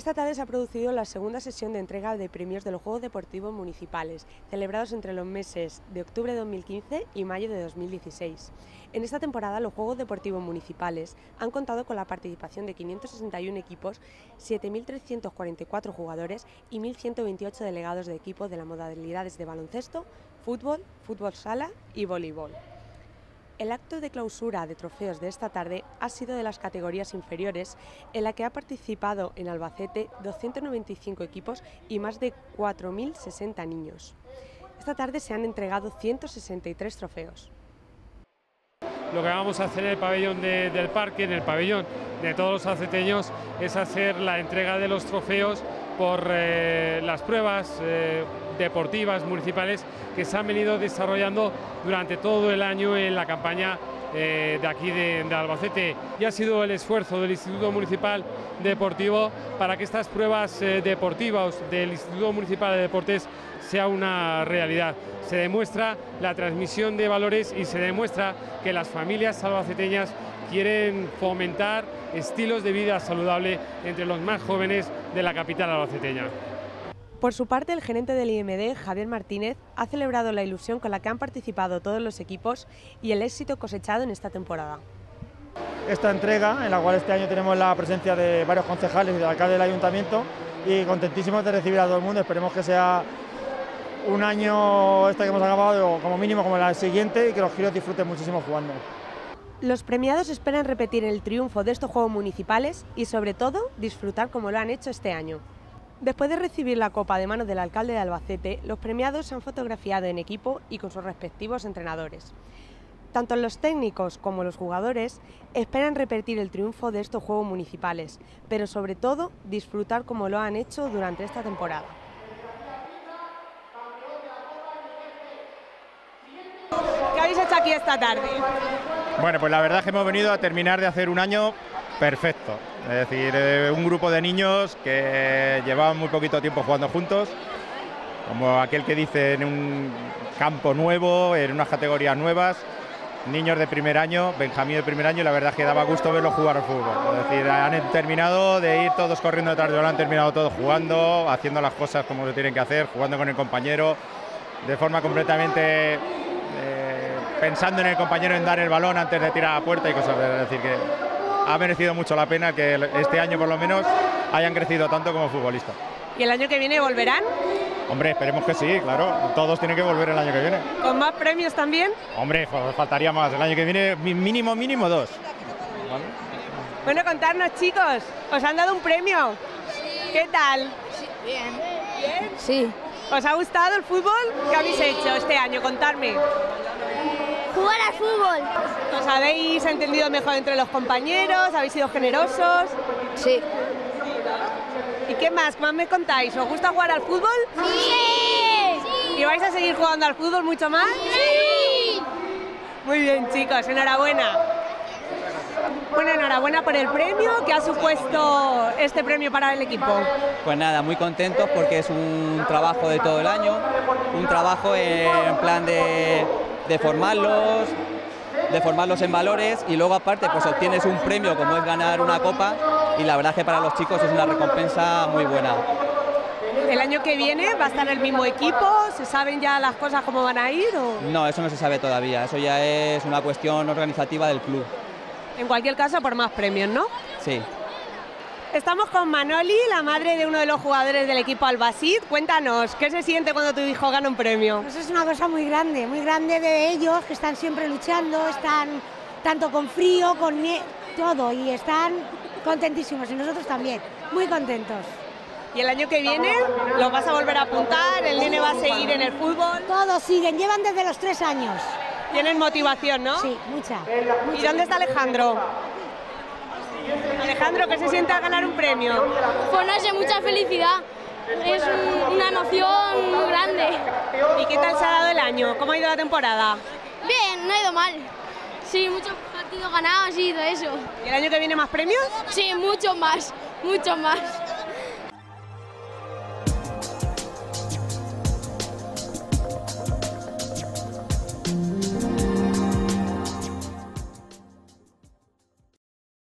Esta tarde se ha producido la segunda sesión de entrega de premios de los Juegos Deportivos Municipales, celebrados entre los meses de octubre de 2015 y mayo de 2016. En esta temporada, los Juegos Deportivos Municipales han contado con la participación de 561 equipos, 7.344 jugadores y 1.128 delegados de equipos de las modalidades de baloncesto, fútbol, fútbol sala y voleibol. El acto de clausura de trofeos de esta tarde ha sido de las categorías inferiores, en la que ha participado en Albacete 295 equipos y más de 4.060 niños. Esta tarde se han entregado 163 trofeos. Lo que vamos a hacer en el pabellón del parque, en el pabellón de todos los albaceteños, es hacer la entrega de los trofeos por las pruebas deportivas municipales que se han venido desarrollando durante todo el año en la campaña de aquí de Albacete. Y ha sido el esfuerzo del Instituto Municipal Deportivo para que estas pruebas deportivas del Instituto Municipal de Deportes sea una realidad. Se demuestra la transmisión de valores y se demuestra que las familias albaceteñas quieren fomentar estilos de vida saludable entre los más jóvenes de la capital albaceteña. Por su parte, el gerente del IMD, Javier Martínez, ha celebrado la ilusión con la que han participado todos los equipos y el éxito cosechado en esta temporada. Esta entrega, en la cual este año tenemos la presencia de varios concejales y del alcalde del Ayuntamiento, y contentísimos de recibir a todo el mundo. Esperemos que sea un año este que hemos acabado, como mínimo como el siguiente, y que los giros disfruten muchísimo jugando. Los premiados esperan repetir el triunfo de estos Juegos Municipales y, sobre todo, disfrutar como lo han hecho este año. Después de recibir la copa de manos del alcalde de Albacete, los premiados se han fotografiado en equipo y con sus respectivos entrenadores. Tanto los técnicos como los jugadores esperan repetir el triunfo de estos Juegos Municipales, pero sobre todo disfrutar como lo han hecho durante esta temporada. ¿Qué habéis hecho aquí esta tarde? Bueno, pues la verdad es que hemos venido a terminar de hacer un año perfecto. Es decir, un grupo de niños que llevaban muy poquito tiempo jugando juntos, como aquel que dice en un campo nuevo, en unas categorías nuevas, niños de primer año, Benjamín de primer año, y la verdad es que daba gusto verlos jugar al fútbol. Es decir, han terminado de ir todos corriendo detrás de balón, han terminado todos jugando, haciendo las cosas como se tienen que hacer, jugando con el compañero, de forma completamente pensando en el compañero, en dar el balón antes de tirar a la puerta y cosas. Es decir, que ha merecido mucho la pena que este año, por lo menos, hayan crecido tanto como futbolistas. ¿Y el año que viene volverán? Hombre, esperemos que sí, claro. Todos tienen que volver el año que viene. ¿Con más premios también? Hombre, faltaría más. El año que viene, mínimo dos. ¿Vale? Bueno, contarnos, chicos. ¿Os han dado un premio? Sí. ¿Qué tal? Sí, bien. ¿Bien? Sí. ¿Os ha gustado el fútbol? ¿Qué habéis hecho este año? Contadme. ¡Jugar al fútbol! ¿Os habéis entendido mejor entre los compañeros? ¿Habéis sido generosos? Sí. ¿Y qué más? ¿Más me contáis? ¿Os gusta jugar al fútbol? ¡Sí! ¿Y vais a seguir jugando al fútbol mucho más? ¡Sí! Muy bien, chicos, enhorabuena. Bueno, enhorabuena por el premio. ¿Qué ha supuesto este premio para el equipo? Pues nada, muy contentos porque es un trabajo de todo el año, un trabajo en plan de formarlos en valores, y luego aparte pues obtienes un premio como es ganar una copa, y la verdad es que para los chicos es una recompensa muy buena. ¿El año que viene va a estar el mismo equipo? ¿Se saben ya las cosas cómo van a ir? ¿O? No, eso no se sabe todavía, eso ya es una cuestión organizativa del club. En cualquier caso, por más premios, ¿no? Sí. Estamos con Manoli, la madre de uno de los jugadores del equipo Albasid. Cuéntanos, ¿qué se siente cuando tu hijo gana un premio? Pues es una cosa muy grande de ellos, que están siempre luchando, están tanto con frío, con todo, y están contentísimos, y nosotros también, muy contentos. ¿Y el año que viene los vas a volver a apuntar? ¿El nene va a seguir en el fútbol? Todos siguen, llevan desde los 3 años. Tienen motivación, ¿no? Sí, mucha. ¿Y dónde está Alejandro? Alejandro, ¿qué se siente al ganar un premio? Pues no sé, mucha felicidad. Es una noción muy grande. ¿Y qué tal se ha dado el año? ¿Cómo ha ido la temporada? Bien, no ha ido mal. Sí, muchos partidos ganados y todo eso. ¿Y el año que viene más premios? Sí, muchos más, muchos más.